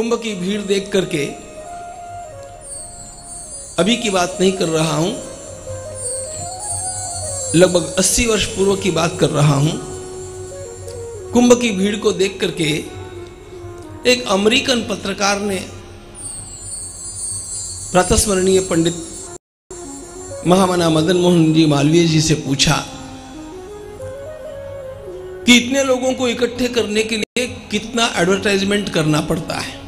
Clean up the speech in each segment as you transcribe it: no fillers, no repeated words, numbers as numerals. कुंभ की भीड़ देख करके अभी की बात नहीं कर रहा हूं, लगभग 80 वर्ष पूर्व की बात कर रहा हूं। कुंभ की भीड़ को देख करके एक अमेरिकन पत्रकार ने प्रातस्मरणीय पंडित महामना मदन मोहन जी मालवीय जी से पूछा कि इतने लोगों को इकट्ठे करने के लिए कितना एडवर्टाइजमेंट करना पड़ता है।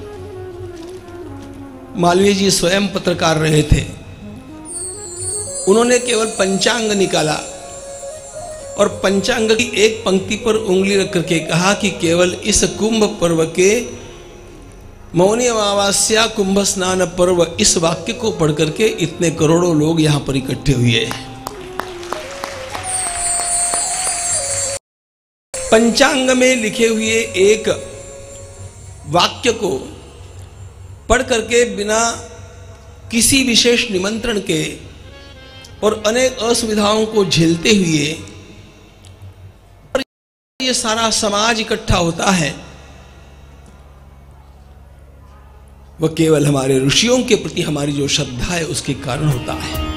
मालवीय जी स्वयं पत्रकार रहे थे। उन्होंने केवल पंचांग निकाला और पंचांग की एक पंक्ति पर उंगली रख करके कहा कि केवल इस कुंभ पर्व के मौनी अमावस्या कुंभ स्नान पर्व, इस वाक्य को पढ़ करके इतने करोड़ों लोग यहां पर इकट्ठे हुए। पंचांग में लिखे हुए एक वाक्य को पढ़ करके बिना किसी विशेष निमंत्रण के और अनेक असुविधाओं को झेलते हुए ये सारा समाज इकट्ठा होता है। वह केवल हमारे ऋषियों के प्रति हमारी जो श्रद्धा है उसके कारण होता है।